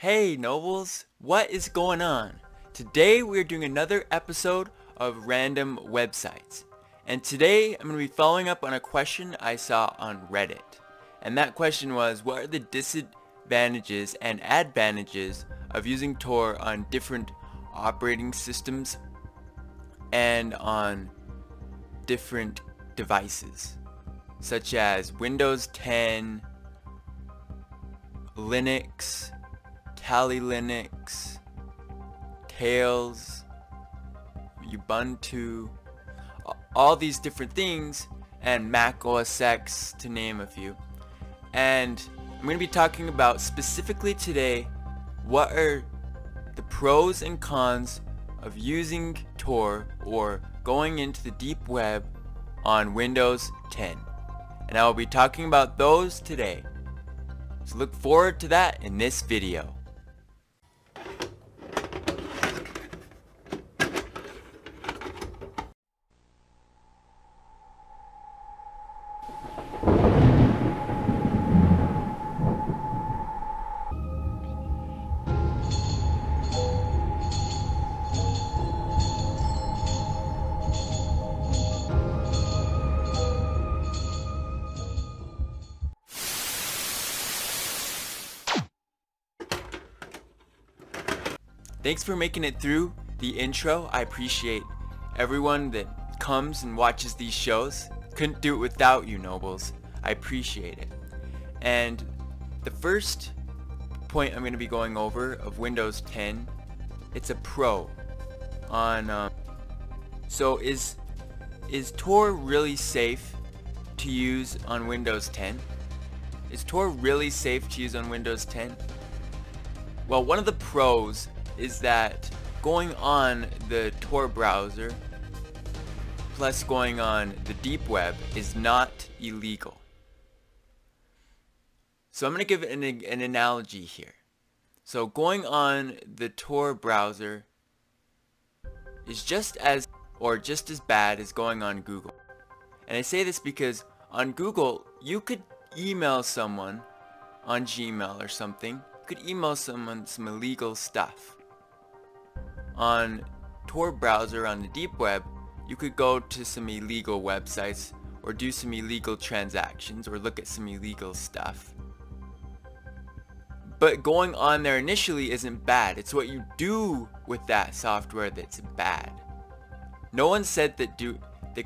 Hey nobles, what is going on? Today we are doing another episode of Random Websites, and today I'm going to be following up on a question I saw on Reddit. And that question was, what are the disadvantages and advantages of using Tor on different operating systems and on different devices such as Windows 10, Linux, Kali Linux, Tails, Ubuntu, all these different things, and Mac OS X, to name a few. And I'm going to be talking about specifically today what are the pros and cons of using Tor or going into the deep web on Windows 10. And I will be talking about those today. So look forward to that in this video. Thanks for making it through the intro. I appreciate everyone that comes and watches these shows. Couldn't do it without you, nobles. I appreciate it. And the first point I'm going to be going over of Windows 10, it's a pro. So is Tor really safe to use on Windows 10? Is Tor really safe to use on Windows 10? Well, one of the pros is that going on the Tor browser plus going on the deep web is not illegal. So I'm going to give an analogy here. So going on the Tor browser is just as bad as going on Google. And I say this because on Google you could email someone on Gmail or something. You could email someone some illegal stuff. On Tor browser on the deep web, you could go to some illegal websites or do some illegal transactions or look at some illegal stuff. But going on there initially isn't bad. It's what you do with that software that's bad. No one said that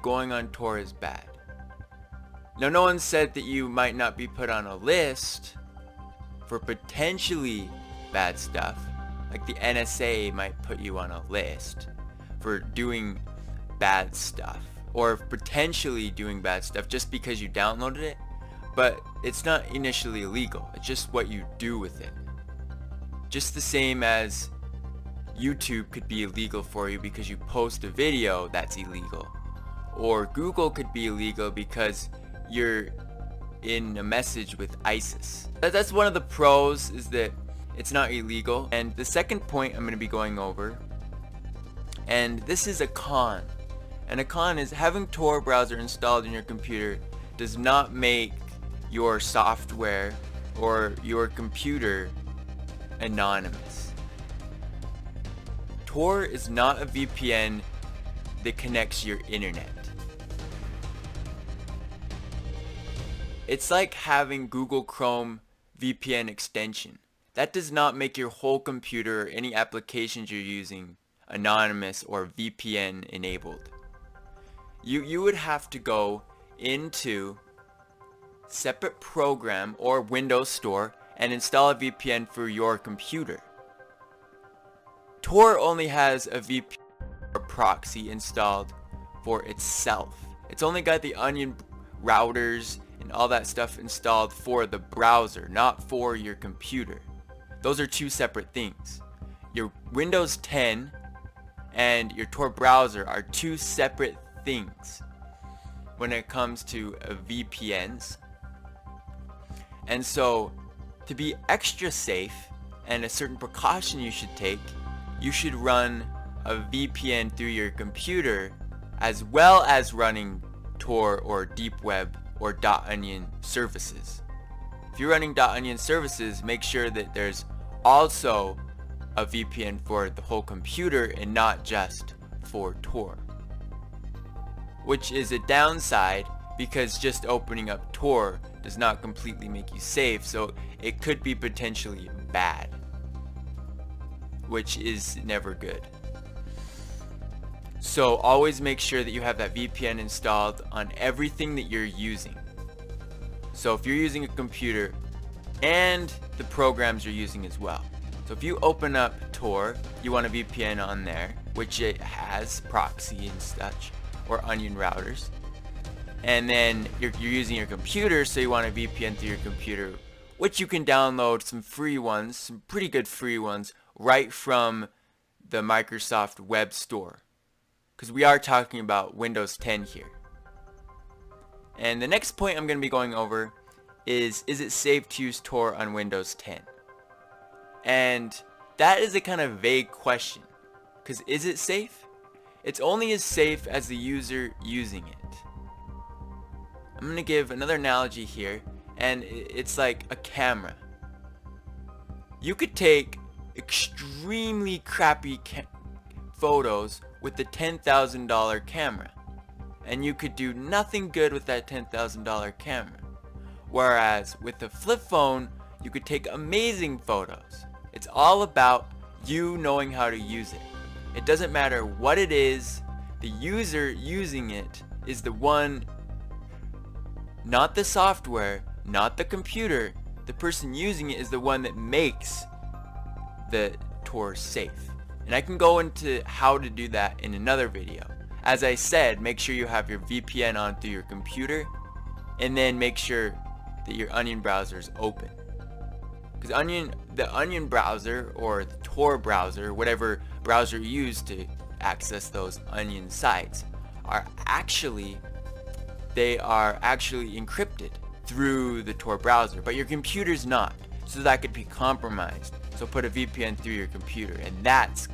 going on Tor is bad. Now, no one said that you might not be put on a list for potentially bad stuff. Like the NSA might put you on a list for doing bad stuff or potentially doing bad stuff just because you downloaded it, but it's not initially illegal. It's just what you do with it. Just the same as YouTube could be illegal for you because you post a video that's illegal, or Google could be illegal because you're in a message with ISIS. That's one of the pros, is that it's not illegal. And the second point I'm going to be going over, and this is a con, and a con is having Tor browser installed in your computer does not make your software or your computer anonymous. Tor is not a VPN that connects your internet. It's like having Google Chrome VPN extension. That does not make your whole computer or any applications you're using anonymous or VPN enabled. You would have to go into separate program or Windows Store and install a VPN for your computer. Tor only has a VPN or proxy installed for itself. It's only got the onion routers and all that stuff installed for the browser, not for your computer. Those are two separate things. Your Windows 10 and your Tor browser are two separate things when it comes to VPNs. And so to be extra safe, and a certain precaution you should take, you should run a VPN through your computer as well as running Tor or deep web or .onion services. If you're running .onion services, make sure that there's also a VPN for the whole computer and not just for Tor, which is a downside because just opening up Tor does not completely make you safe, so it could be potentially bad, which is never good. So always make sure that you have that VPN installed on everything that you're using. So if you're using a computer, and the programs you're using as well. So if you open up Tor, you want a VPN on there, which it has, proxy and such, or onion routers. And then you're using your computer, so you want a VPN through your computer, which you can download some free ones, some pretty good free ones, right from the Microsoft Web Store, because we are talking about Windows 10 here. And the next point I'm going to be going over is it safe to use Tor on Windows 10? And that is a kind of vague question, because is it safe? It's only as safe as the user using it. I'm going to give another analogy here, and it's like a camera. You could take extremely crappy photos with the $10,000 camera, and you could do nothing good with that $10,000 camera. Whereas with a flip phone, you could take amazing photos. It's all about you knowing how to use it. It doesn't matter what it is, the user using it is the one, not the software, not the computer. The person using it is the one that makes the Tor safe. And I can go into how to do that in another video. As I said, make sure you have your VPN on through your computer, and then make sure that your Onion browser is open, because the Onion browser or the Tor browser, whatever browser you use to access those Onion sites, are actually encrypted through the Tor browser, but your computer's not, so that could be compromised. So put a VPN through your computer, and that's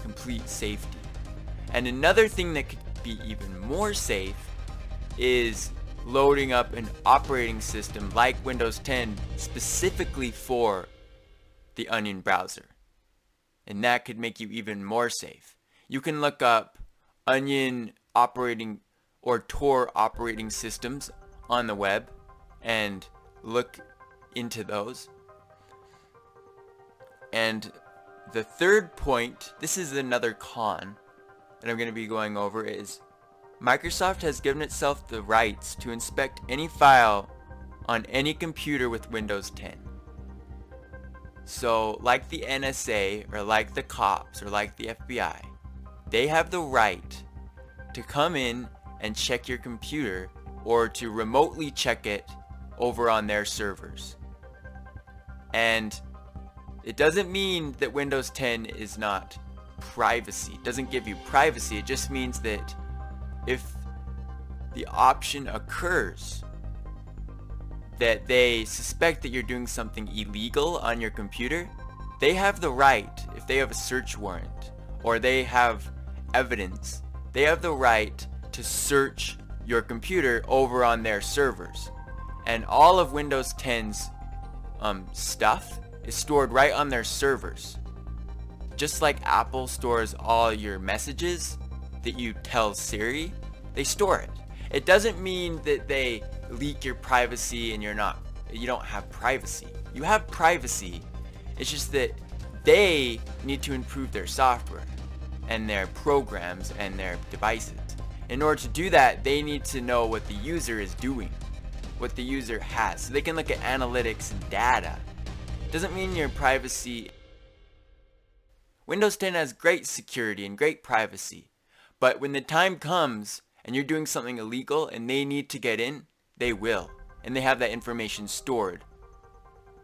complete safety. And another thing that could be even more safe is loading up an operating system like Windows 10 specifically for the Onion browser, and that could make you even more safe. You can look up Onion operating or Tor operating systems on the web and look into those. And the third point, this is another con that I'm going to be going over, is Microsoft has given itself the rights to inspect any file on any computer with Windows 10. So like the NSA or like the cops or like the FBI, they have the right to come in and check your computer, or to remotely check it over on their servers. And it doesn't mean that Windows 10 is not privacy. It doesn't give you privacy. It just means that if the option occurs that they suspect that you're doing something illegal on your computer, they have the right, if they have a search warrant or they have evidence, they have the right to search your computer over on their servers. And all of Windows 10's stuff is stored right on their servers. Just like Apple stores all your messages that you tell Siri, they store it. It doesn't mean that they leak your privacy and you don't have privacy. You have privacy. It's just that they need to improve their software and their programs and their devices. In order to do that, they need to know what the user is doing, what the user has, so they can look at analytics and data. It doesn't mean your privacy. Windows 10 has great security and great privacy. But when the time comes and you're doing something illegal and they need to get in, they will. And they have that information stored,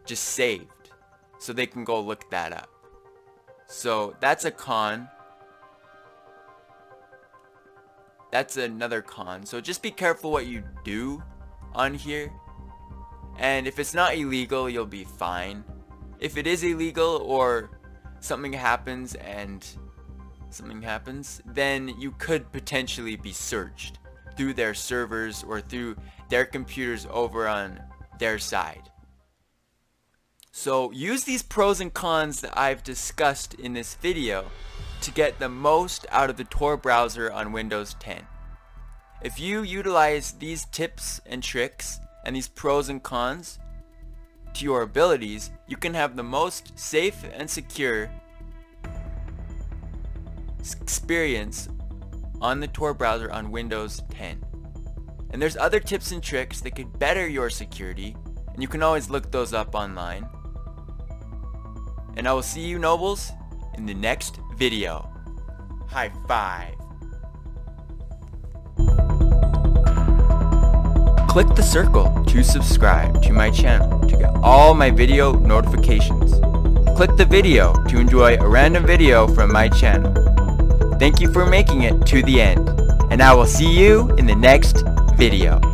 just saved, so they can go look that up. So that's a con. That's another con. So just be careful what you do on here. And if it's not illegal, you'll be fine. If it is illegal or something happens, then you could potentially be searched through their servers or through their computers over on their side. So use these pros and cons that I've discussed in this video to get the most out of the Tor browser on Windows 10. If you utilize these tips and tricks and these pros and cons to your abilities, you can have the most safe and secure experience on the Tor browser on Windows 10. And there's other tips and tricks that could better your security, and you can always look those up online. And I will see you nobles in the next video. High five. Click the circle to subscribe to my channel to get all my video notifications. Click the video to enjoy a random video from my channel. Thank you for making it to the end, and I will see you in the next video.